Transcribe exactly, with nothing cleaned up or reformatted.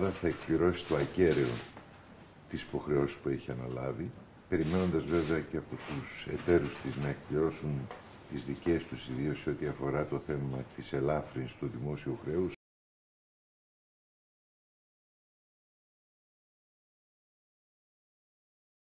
δεν θα εκπληρώσει το ακέραιο τις υποχρεώσεις που έχει αναλάβει, περιμένοντας βέβαια και από τους εταίρους της να εκπληρώσουν τις δικές τους, ιδίως σε ό,τι αφορά το θέμα της ελάφρυνσης του δημόσιου χρέους,